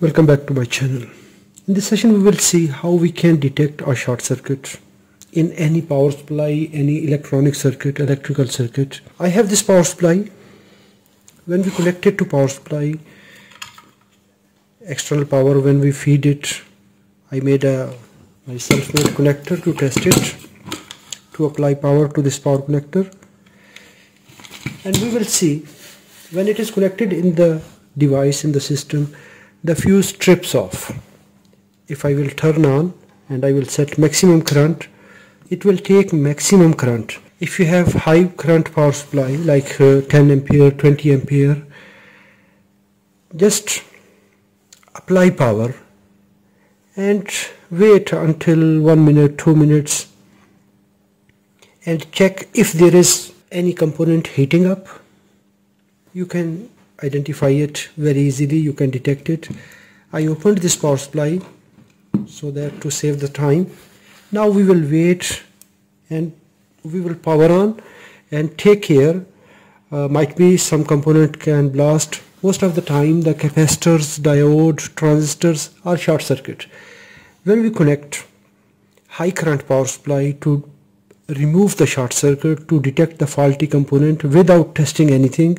Welcome back to my channel. In this session we will see how we can detect a short circuit in any power supply, any electronic circuit, electrical circuit. I have this power supply. When we connect it to power supply, external power, when we feed it, I made a self-made connector to test it, to apply power to this power connector, and we will see when it is connected in the device, in the system, the fuse strips off. If I will turn on and I will set maximum current, it will take maximum current. If you have high current power supply like 10 ampere, 20 ampere, just apply power and wait until 1 minute, 2 minutes, and check if there is any component heating up. You can identify it very easily, you can detect it. I opened this power supply so that to save the time. Now we will wait and we will power on and take care. Might be some component can blast. Most of the time the capacitors, diode, transistors are short circuit. When we connect high current power supply to remove the short circuit, to detect the faulty component without testing anything,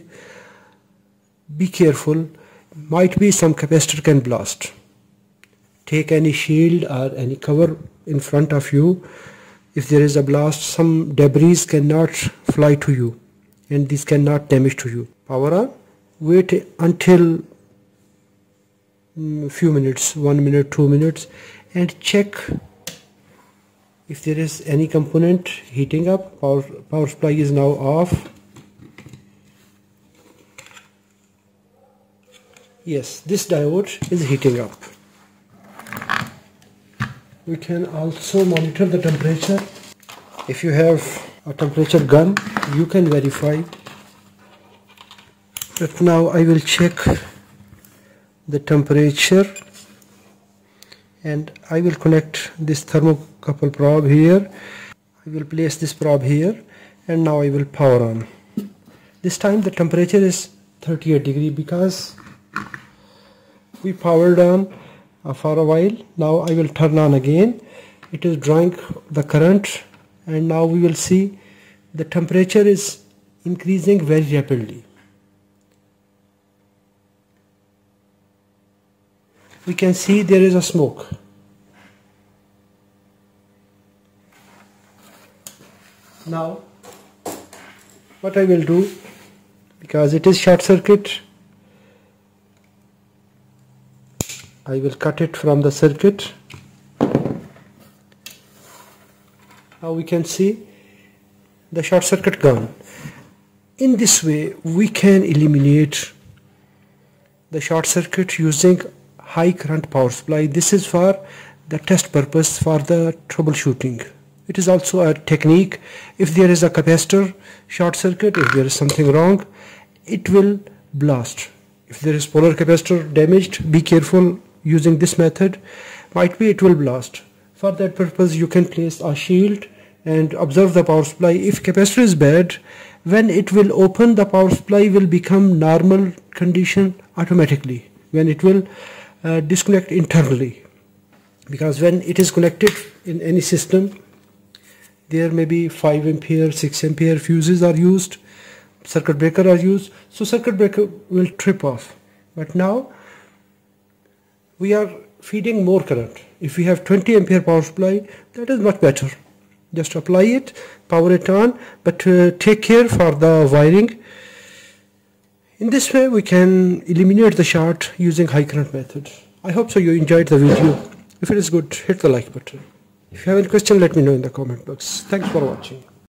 be careful, might be some capacitor can blast. Take any shield or any cover in front of you. If there is a blast, some debris cannot fly to you and these cannot damage to you. Power on, wait until few minutes, 1 minute, 2 minutes, and check if there is any component heating up. Power supply is now off. Yes, this diode is heating up. We can also monitor the temperature. If you have a temperature gun, you can verify. But now I will check the temperature and I will connect this thermocouple probe here. I will place this probe here and now I will power on. This time the temperature is 38 degrees, because we powered on for a while. Now I will turn on again. It is drawing the current and now we will see the temperature is increasing very rapidly. We can see there is a smoke. Now what I will do, because it is short circuit, I will cut it from the circuit. Now we can see the short circuit gone. In this way we can eliminate the short circuit using high current power supply. This is for the test purpose, for the troubleshooting. It is also a technique. If there is a capacitor short circuit, if there is something wrong, it will blast. If there is polar capacitor damaged, be careful. Using this method, might be it will blast. For that purpose you can place a shield and observe the power supply. If capacitor is bad, when it will open, the power supply will become normal condition automatically, when it will disconnect internally, because when it is connected in any system, there may be 5 ampere 6 ampere fuses are used, circuit breaker are used, so circuit breaker will trip off. But now we are feeding more current. If we have 20 ampere power supply, that is much better. Just apply it, power it on, but take care for the wiring. In this way we can eliminate the short using high current method. I hope so you enjoyed the video. If it is good, hit the like button. If you have any question, let me know in the comment box. Thanks for watching.